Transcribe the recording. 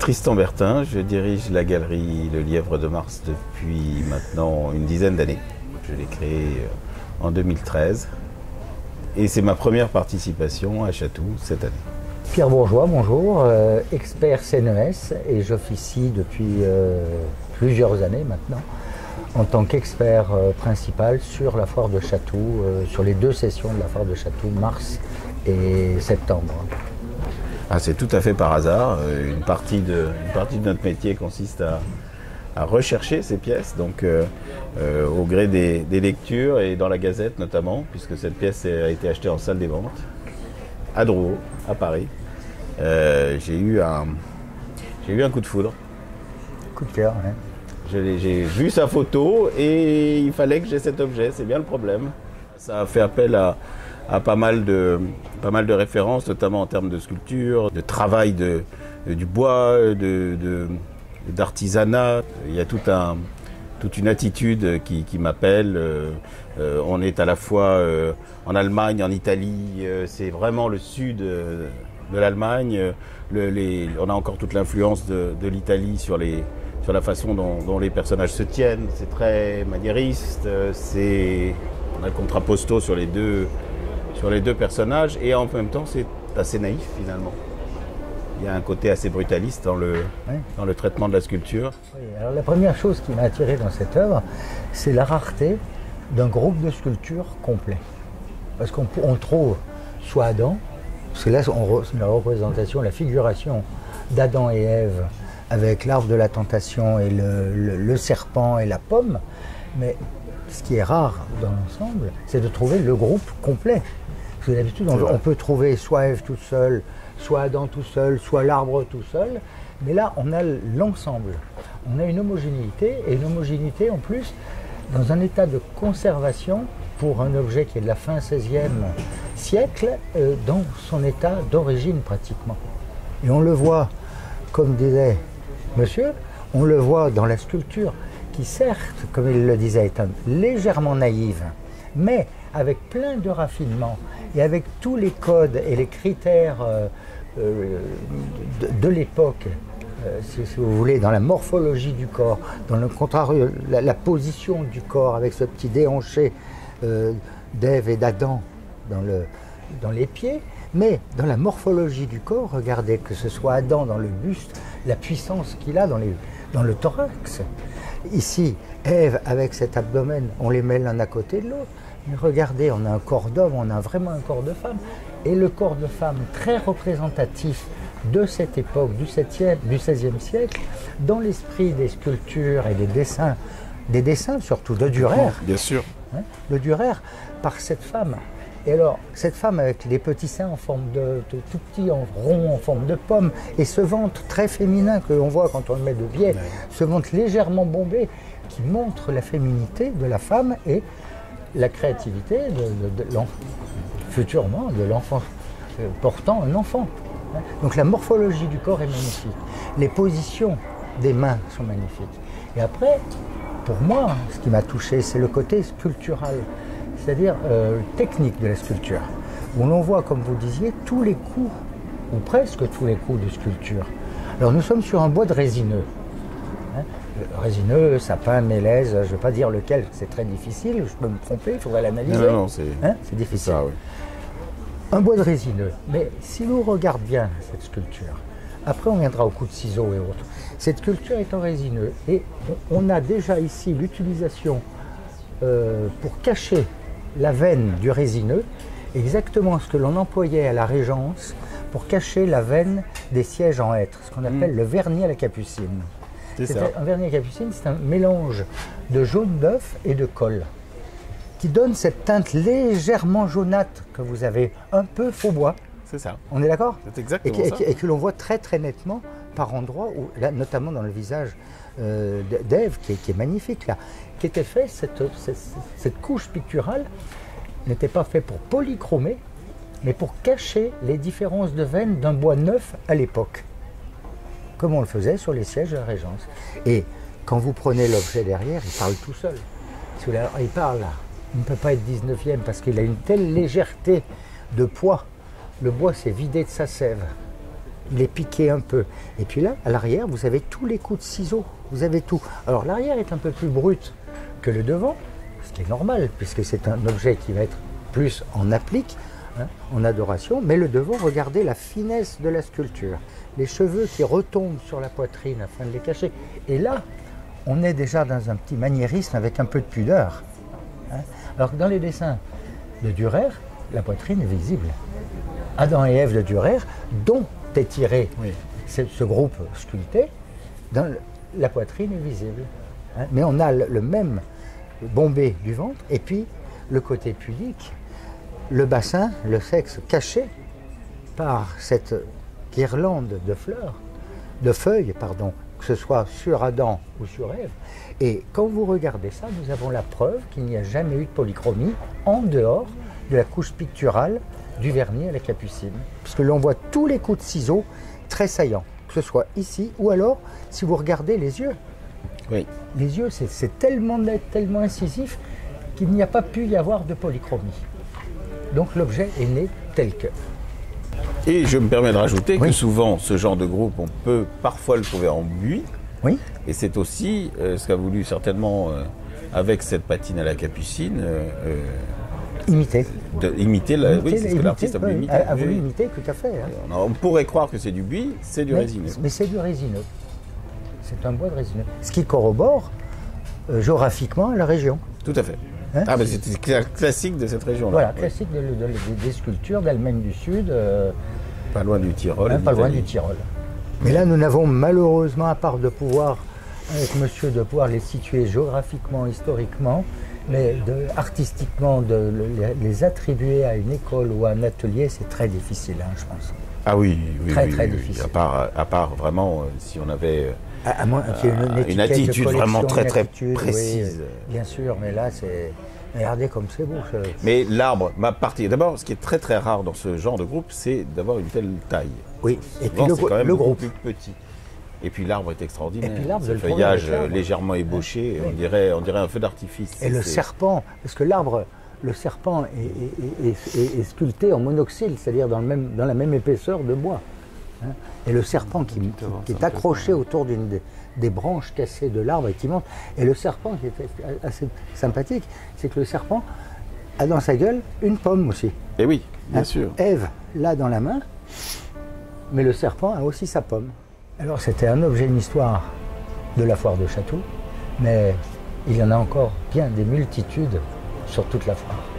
Tristan Bertin, je dirige la galerie Le Lièvre de Mars depuis maintenant une dizaine d'années. Je l'ai créée en 2013 et c'est ma première participation à Chatou cette année. Pierre Bourgeois, bonjour, expert CNES et j'officie depuis plusieurs années maintenant en tant qu'expert principal sur la foire de Chatou, sur les deux sessions de la foire de Chatou, mars et septembre. Ah, c'est tout à fait par hasard. Une partie de notre métier consiste à rechercher ces pièces, donc au gré des lectures et dans la Gazette notamment, puisque cette pièce a été achetée en salle des ventes, à Drouot, à Paris. J'ai eu un coup de foudre. Coup de cœur, ouais. J'ai vu sa photo et il fallait que j'aie cet objet, c'est bien le problème. Ça a fait appel à pas mal de références, notamment en termes de sculpture, de travail du bois, d'artisanat. Il y a toute une attitude qui m'appelle. On est à la fois en Allemagne, en Italie, c'est vraiment le sud de l'Allemagne. On a encore toute l'influence de l'Italie sur la façon dont les personnages se tiennent. C'est très maniériste, on a le contrapposto sur les deux personnages, et en même temps c'est assez naïf finalement. Il y a un côté assez brutaliste dans le traitement de la sculpture. Oui, alors la première chose qui m'a attiré dans cette œuvre, c'est la rareté d'un groupe de sculptures complet. Parce qu'on trouve soit Adam, parce que là la représentation, la figuration d'Adam et Ève avec l'arbre de la tentation et le serpent et la pomme, mais ce qui est rare dans l'ensemble, c'est de trouver le groupe complet. Parce que d'habitude, on peut trouver soit Ève tout seul, soit Adam tout seul, soit l'arbre tout seul. Mais là, on a l'ensemble. On a une homogénéité, et une homogénéité en plus dans un état de conservation pour un objet qui est de la fin XVIe siècle, dans son état d'origine pratiquement. Et on le voit, comme disait monsieur, on le voit dans la sculpture qui certes, comme il le disait, est légèrement naïve, mais avec plein de raffinements et avec tous les codes et les critères de l'époque, si vous voulez, dans la morphologie du corps, dans le contrario, la position du corps avec ce petit déhanché d'Ève et d'Adam dans les pieds, mais dans la morphologie du corps, regardez, que ce soit Adam dans le buste, la puissance qu'il a dans le thorax. Ici, Ève avec cet abdomen, on les mêle l'un à côté de l'autre. Mais regardez, on a un corps d'homme, on a vraiment un corps de femme. Et le corps de femme, très représentatif de cette époque, du XVIe siècle, dans l'esprit des sculptures et des dessins surtout de Dürer. Bien sûr. Hein, le Dürer, par cette femme. Et alors, cette femme avec les petits seins en forme de tout petit, en rond, en forme de pomme, et ce ventre très féminin que l'on voit quand on le met de biais, ce ventre légèrement bombé, qui montre la féminité de la femme et la créativité futurement de l'enfant, portant un enfant. Donc la morphologie du corps est magnifique, les positions des mains sont magnifiques. Et après, pour moi, ce qui m'a touché, c'est le côté sculptural, c'est-à-dire technique de la sculpture, où l'on voit, comme vous le disiez, tous les coups, ou presque tous les coups de sculpture. Alors nous sommes sur un bois de résineux. Hein, résineux, sapin, mélèze, je ne vais pas dire lequel, c'est très difficile, je peux me tromper, il faudrait l'analyser. Non, c'est difficile. Ça, oui. Un bois de résineux, mais si l'on regarde bien cette sculpture, après on viendra au coup de ciseaux et autres, cette sculpture est en résineux, et on a déjà ici l'utilisation pour cacher la veine du résineux, exactement ce que l'on employait à la Régence pour cacher la veine des sièges en hêtre, ce qu'on appelle le vernis à la capucine. Un vernis à la capucine, c'est un mélange de jaune d'œuf et de colle qui donne cette teinte légèrement jaunâtre que vous avez, un peu faux bois. C'est ça. On est d'accord? C'est exactement ça. Et que l'on voit très très nettement par endroits, notamment dans le visage d'Ève, qui est magnifique là, qui était fait, cette couche picturale n'était pas faite pour polychromer, mais pour cacher les différences de veines d'un bois neuf à l'époque, comme on le faisait sur les sièges de la Régence. Et quand vous prenez l'objet derrière, il parle tout seul. Il parle là. Il ne peut pas être 19e parce qu'il a une telle légèreté de poids. Le bois s'est vidé de sa sève. Il est piqué un peu. Et puis là, à l'arrière, vous avez tous les coups de ciseaux. Vous avez tout. Alors l'arrière est un peu plus brut que le devant, ce qui est normal, puisque c'est un objet qui va être plus en applique, hein, en adoration. Mais le devant, regardez la finesse de la sculpture. Les cheveux qui retombent sur la poitrine afin de les cacher. Et là, on est déjà dans un petit maniérisme avec un peu de pudeur. Hein. Alors que dans les dessins de Dürer, la poitrine est visible. Adam et Ève de Dürer, dont est tiré ce groupe sculpté, dans la poitrine est visible. Hein. Mais on a le même bombé du ventre, et puis le côté pudique, le bassin, le sexe caché par cette guirlande de fleurs, de feuilles, pardon, que ce soit sur Adam ou sur Ève. Et quand vous regardez ça, nous avons la preuve qu'il n'y a jamais eu de polychromie en dehors de la couche picturale du vernis à la capucine, parce que l'on voit tous les coups de ciseaux très saillants, que ce soit ici ou alors si vous regardez les yeux. Oui. Les yeux, c'est tellement net, tellement incisif qu'il n'y a pas pu y avoir de polychromie. Donc l'objet est né tel que. Et je me permets de rajouter que souvent, ce genre de groupe, on peut parfois le trouver en buis. Oui. Et c'est aussi ce qu'a voulu certainement, avec cette patine à la capucine, imiter, tout à fait. Hein. On pourrait croire que c'est du buis, c'est du résineux. Mais c'est du résineux. C'est un bois de résineux. Ce qui corrobore géographiquement la région. Tout à fait. Hein, ah, mais c'est classique de cette région-là. Voilà, classique des sculptures d'Allemagne du Sud. Pas loin du Tyrol. Hein, pas loin du Tyrol. Mais là, nous n'avons malheureusement, à part de pouvoir, avec monsieur, de pouvoir les situer géographiquement, historiquement, mais artistiquement, les attribuer à une école ou à un atelier, c'est très difficile, hein, je pense. Ah oui, oui, très difficile. À part vraiment, si on avait à moins qu'il y ait une attitude vraiment très précise. Oui, bien sûr, mais là, c'est... Regardez comme c'est beau. Mais l'arbre, ma partie... D'abord, ce qui est très très rare dans ce genre de groupe, c'est d'avoir une telle taille. Oui, et souvent, puis le groupe plus petit. Et puis l'arbre est extraordinaire. Et puis l'arbre, le feuillage légèrement ébauché, oui. on dirait un feu d'artifice. Et le serpent, parce que l'arbre, le serpent est sculpté en monoxyle, c'est-à-dire dans la même épaisseur de bois. Hein. Et le serpent qui est accroché autour d'une des branches cassées de l'arbre et qui monte. Et le serpent, qui est assez sympathique, c'est que le serpent a dans sa gueule une pomme aussi. Et oui, bien sûr. Ève l'a dans la main, mais le serpent a aussi sa pomme. Alors c'était un objet, une histoire de la foire de Chatou, mais il y en a encore bien des multitudes sur toute la foire.